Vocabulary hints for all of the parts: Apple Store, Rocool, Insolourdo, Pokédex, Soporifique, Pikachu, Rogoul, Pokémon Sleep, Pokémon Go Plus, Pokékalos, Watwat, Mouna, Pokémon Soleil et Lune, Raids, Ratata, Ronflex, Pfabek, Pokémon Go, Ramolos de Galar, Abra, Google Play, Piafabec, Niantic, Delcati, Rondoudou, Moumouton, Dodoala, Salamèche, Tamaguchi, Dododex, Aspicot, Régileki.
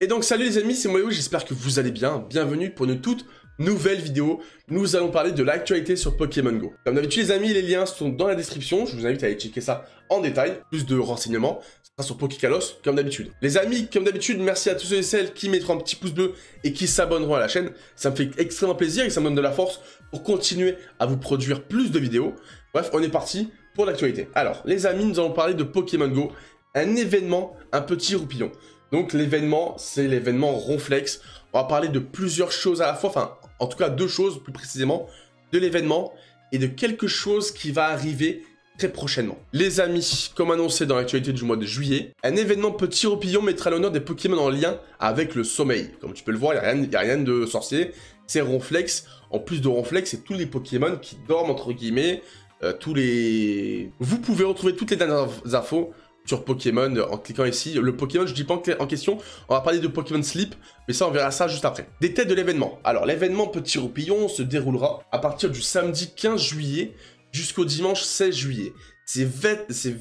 Et donc salut les amis, c'est Moïo, j'espère que vous allez bien, bienvenue pour une toute nouvelle vidéo. Nous allons parler de l'actualité sur Pokémon Go. Comme d'habitude les amis, les liens sont dans la description, je vous invite à aller checker ça en détail, plus de renseignements, ça sera sur Pokékalos comme d'habitude. Les amis, comme d'habitude, merci à tous ceux et celles qui mettront un petit pouce bleu et qui s'abonneront à la chaîne, ça me fait extrêmement plaisir et ça me donne de la force pour continuer à vous produire plus de vidéos. Bref, on est parti pour l'actualité. Alors les amis, nous allons parler de Pokémon Go, un événement, un petit roupillon. Donc l'événement, c'est l'événement Ronflex. On va parler de plusieurs choses à la fois, enfin en tout cas deux choses plus précisément, de l'événement et de quelque chose qui va arriver très prochainement. Les amis, comme annoncé dans l'actualité du mois de juillet, un événement petit roupillon mettra l'honneur des Pokémon en lien avec le sommeil. Comme tu peux le voir, il n'y a rien de sorcier, c'est Ronflex. En plus de Ronflex, c'est tous les Pokémon qui dorment entre guillemets, Vous pouvez retrouver toutes les dernières infos sur Pokémon en cliquant ici. Le Pokémon, je dis pas en question, on va parler de Pokémon Sleep, mais ça on verra ça juste après. Des têtes de l'événement. Alors l'événement petit roupillon se déroulera à partir du samedi 15 juillet jusqu'au dimanche 16 juillet. C'est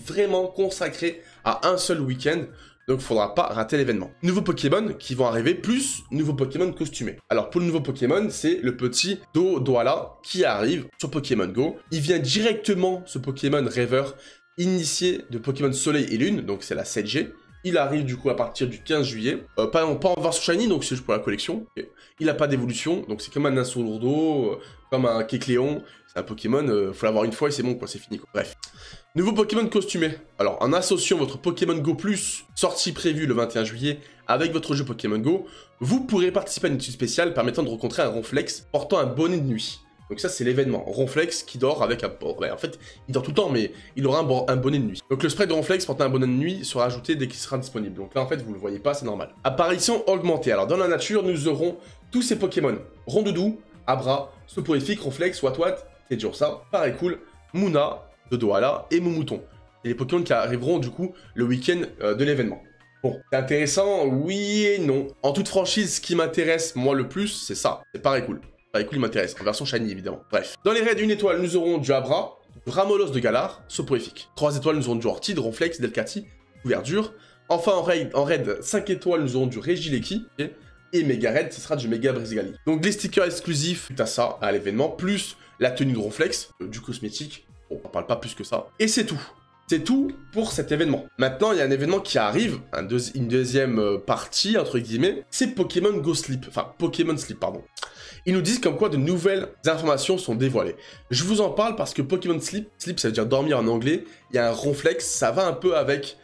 vraiment consacré à un seul week-end, donc faudra pas rater l'événement. Nouveaux Pokémon qui vont arriver, plus nouveaux Pokémon costumés. Alors pour le nouveau Pokémon, c'est le petit Dodoala qui arrive sur Pokémon Go. Il vient directement, ce Pokémon rêveur, initié de Pokémon Soleil et Lune, donc c'est la 7G. Il arrive du coup à partir du 15 juillet. Pas en version shiny, donc c'est juste pour la collection. Il n'a pas d'évolution, donc c'est comme un Insolourdo, comme un Kecleon. C'est un Pokémon, faut l'avoir une fois et c'est bon quoi, c'est fini quoi. Bref. Nouveau Pokémon costumé. Alors en associant votre Pokémon Go Plus, sortie prévue le 21 juillet, avec votre jeu Pokémon Go, vous pourrez participer à une étude spéciale permettant de rencontrer un Ronflex portant un bonnet de nuit. Donc ça c'est l'événement, Ronflex qui dort avec un... Ben, en fait, il dort tout le temps, mais il aura un bonnet de nuit. Donc le spray de Ronflex portant un bonnet de nuit sera ajouté dès qu'il sera disponible. Donc là en fait, vous le voyez pas, c'est normal. Apparition augmentée. Alors dans la nature, nous aurons tous ces Pokémon. Rondoudou, Abra, Soporifique, Ronflex, Watwat, c'est dur ça, Rocool, Mouna, Dodoala et Moumouton. Et les Pokémon qui arriveront du coup le week-end de l'événement. Bon, c'est intéressant, oui et non. En toute franchise, ce qui m'intéresse moi le plus, c'est ça, c'est Rocool. Rogoul m'intéresse, en version shiny évidemment. Bref. Dans les raids 1 étoile, nous aurons du Abra, du Ramolos de Galar, Soporifique. 3 étoiles, nous aurons du Ortid, Ronflex, Delcati, Couverture. Enfin en raid 5 étoiles, nous aurons du Régileki. Et méga raid, ce sera du méga brisgali. Donc les stickers exclusifs, t'as ça à l'événement, plus la tenue de Ronflex, du cosmétique. Bon, on parle pas plus que ça. Et c'est tout. C'est tout pour cet événement. Maintenant, il y a un événement qui arrive, une deuxième partie, entre guillemets, c'est Pokémon Go Sleep, enfin Pokémon Sleep, pardon. Ils nous disent comme quoi de nouvelles informations sont dévoilées. Je vous en parle parce que Pokémon Sleep, Sleep ça veut dire dormir en anglais, il y a un Ronflex, ça va un peu avec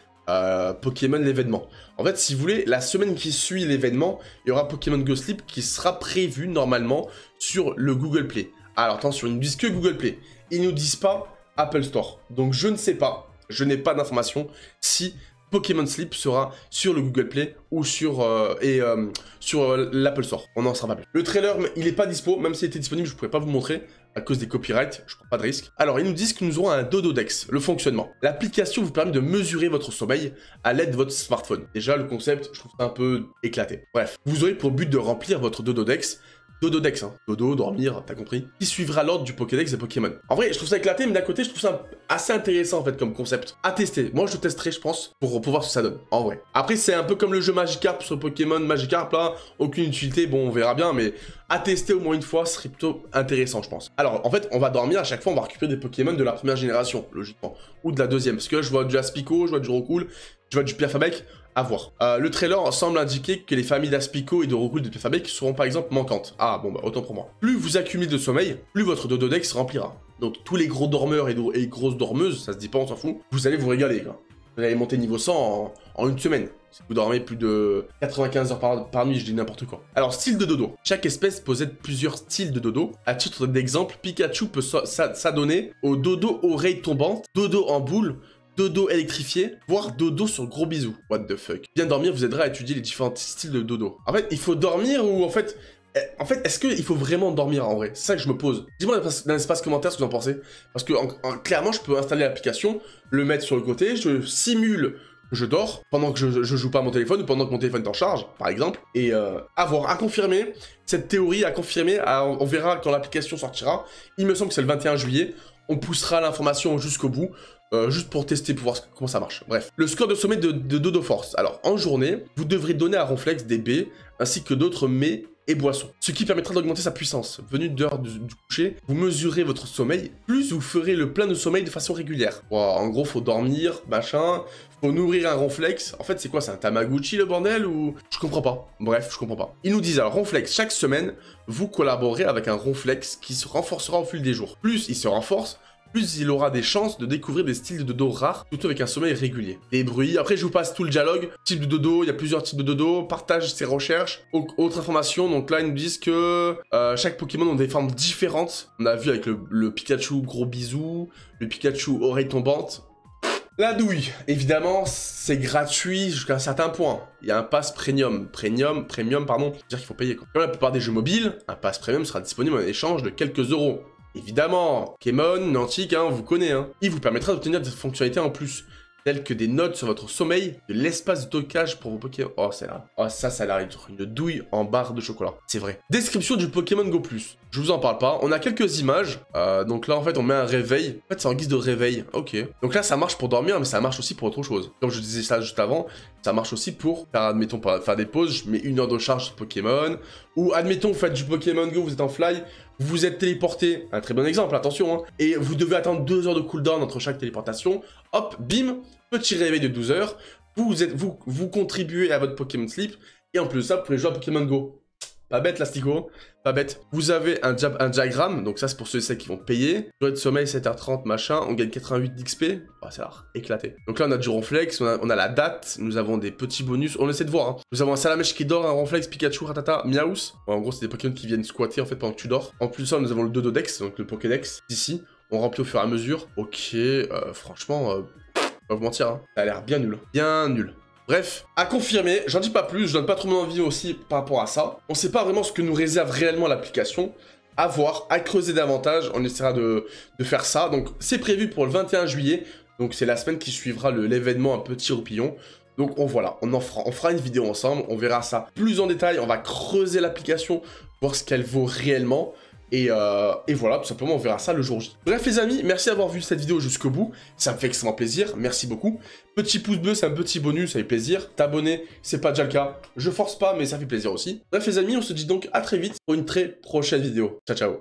Pokémon l'événement. En fait, si vous voulez, la semaine qui suit l'événement, il y aura Pokémon Go Sleep qui sera prévu normalement sur le Google Play. Alors attention, ils nous disent que Google Play, ils nous disent pas Apple Store. Donc je ne sais pas. Je n'ai pas d'information si Pokémon Sleep sera sur le Google Play ou sur l'Apple Store. On n'en sera pas plus. Le trailer, il n'est pas dispo. Même s'il était disponible, je ne pourrais pas vous montrer à cause des copyrights. Je ne prends pas de risque. Alors, ils nous disent que nous aurons un Dododex, le fonctionnement. L'application vous permet de mesurer votre sommeil à l'aide de votre smartphone. Déjà, le concept, je trouve ça un peu éclaté. Bref, vous aurez pour but de remplir votre Dododex. Dododex, hein. Dodo, dormir, t'as compris. Qui suivra l'ordre du Pokédex des Pokémon. En vrai, je trouve ça éclaté, mais d'un côté, je trouve ça assez intéressant, en fait, comme concept. À tester. Moi, je le testerai, je pense, pour voir ce que ça donne, en vrai. Après, c'est un peu comme le jeu Magikarp sur Pokémon. Magikarp, là, aucune utilité, bon, on verra bien, mais à tester au moins une fois, ce serait plutôt intéressant, je pense. Alors, en fait, on va dormir, à chaque fois, on va récupérer des Pokémon de la première génération, logiquement. Ou de la deuxième, parce que je vois du Aspicot, je vois du Rocool, je vois du Piafabec. À voir. Le trailer semble indiquer que les familles d'Aspicot et de Rogoul de Pfabek seront par exemple manquantes. Ah bon bah autant pour moi. Plus vous accumulez de sommeil, plus votre Dododex se remplira. Donc tous les gros dormeurs et grosses dormeuses, ça se dit pas, on s'en fout, vous allez vous régaler quoi. Vous allez monter niveau 100 en une semaine. Si vous dormez plus de 95 heures par nuit, je dis n'importe quoi. Alors, style de dodo. Chaque espèce possède plusieurs styles de dodo. À titre d'exemple, Pikachu peut s'adonner au dodo oreille tombante, dodo en boule, dodo électrifié, voire dodo sur gros bisous. What the fuck. Bien dormir vous aidera à étudier les différents styles de dodo. En fait, il faut dormir ou en fait, est-ce qu'il faut vraiment dormir en vrai? C'est ça que je me pose. Dis-moi dans l'espace commentaire ce que vous en pensez. Parce que clairement, je peux installer l'application, le mettre sur le côté, je simule que je dors pendant que je joue pas à mon téléphone ou pendant que mon téléphone est en charge, par exemple. Et avoir à confirmer, cette théorie à confirmer, on verra quand l'application sortira. Il me semble que c'est le 21 juillet. On poussera l'information jusqu'au bout. juste pour tester, pour voir comment ça marche. Bref, le score de sommet de Dodo Force. Alors, en journée, vous devrez donner à Ronflex des baies, ainsi que d'autres mets et boissons, ce qui permettra d'augmenter sa puissance. Venu d'heure du coucher, vous mesurez votre sommeil, plus vous ferez le plein de sommeil de façon régulière. Wow, en gros, faut dormir, machin, faut nourrir un Ronflex. En fait, c'est quoi, c'est un Tamaguchi le bordel ou... Je comprends pas. Bref, je comprends pas. Ils nous disent, alors, Ronflex, chaque semaine, vous collaborez avec un Ronflex qui se renforcera au fil des jours. Plus il se renforce, plus il aura des chances de découvrir des styles de dodo rares, surtout avec un sommeil régulier. Des bruits, après je vous passe tout le dialogue, type de dodo, il y a plusieurs types de dodo, partage ses recherches, autre information, donc là ils nous disent que chaque Pokémon ont des formes différentes, on a vu avec le Pikachu gros bisou, le Pikachu oreille tombante. La douille, évidemment, c'est gratuit jusqu'à un certain point. Il y a un pass premium, pardon, c'est-à-dire qu'il faut payer. Comme la plupart des jeux mobiles, un pass premium sera disponible en échange de quelques euros. Évidemment, Pokémon, Niantic, hein, on vous connaît. Hein. Il vous permettra d'obtenir des fonctionnalités en plus, telles que des notes sur votre sommeil, de l'espace de stockage pour vos Pokémon. Oh, celle-là. Oh, ça a l'air d'être une douille en barre de chocolat. C'est vrai. Description du Pokémon Go Plus. Je vous en parle pas. On a quelques images. Donc là, en fait, on met un réveil. En fait, c'est en guise de réveil. Ok. Donc là, ça marche pour dormir, mais ça marche aussi pour autre chose. Comme je disais ça juste avant, ça marche aussi pour, admettons, faire des pauses. Je mets une heure de charge sur Pokémon. Ou, admettons, vous faites du Pokémon Go, vous êtes en fly. Vous êtes téléporté, un très bon exemple, attention, hein, et vous devez attendre 2 heures de cooldown entre chaque téléportation. Hop, bim, petit réveil de 12 heures, vous contribuez à votre Pokémon Sleep, et en plus de ça, vous pouvez jouer à Pokémon Go. Pas bête, l'Astico, pas bête. Vous avez un diagramme, donc ça, c'est pour ceux et celles qui vont payer. Durée de sommeil, 7h30, machin, on gagne 88 d'XP. Oh, c'est rare, éclaté. Donc là, on a du Ronflex, on a la date, nous avons des petits bonus, on essaie de voir. Hein. Nous avons un Salamèche qui dort, un Ronflex, Pikachu, Ratata, Miaus. Bon, en gros, c'est des Pokémon qui viennent squatter, en fait, pendant que tu dors. En plus de ça, nous avons le Dododex, donc le Pokédex, ici. On remplit au fur et à mesure. Ok, franchement, pas vous mentir, hein. Ça a l'air bien nul. Bien nul. Bref, à confirmer, j'en dis pas plus, je donne pas trop mon envie aussi par rapport à ça. On sait pas vraiment ce que nous réserve réellement l'application. À voir, à creuser davantage, on essaiera de faire ça. Donc c'est prévu pour le 21 juillet, donc c'est la semaine qui suivra l'événement un peu Tiroupillon. Donc voilà, on fera une vidéo ensemble, on verra ça plus en détail, on va creuser l'application, voir ce qu'elle vaut réellement. Et voilà, tout simplement, on verra ça le jour J. Bref, les amis, merci d'avoir vu cette vidéo jusqu'au bout. Ça me fait extrêmement plaisir. Merci beaucoup. Petit pouce bleu, c'est un petit bonus, ça fait plaisir. T'abonner, c'est pas déjà le cas. Je force pas, mais ça fait plaisir aussi. Bref, les amis, on se dit donc à très vite pour une très prochaine vidéo. Ciao, ciao.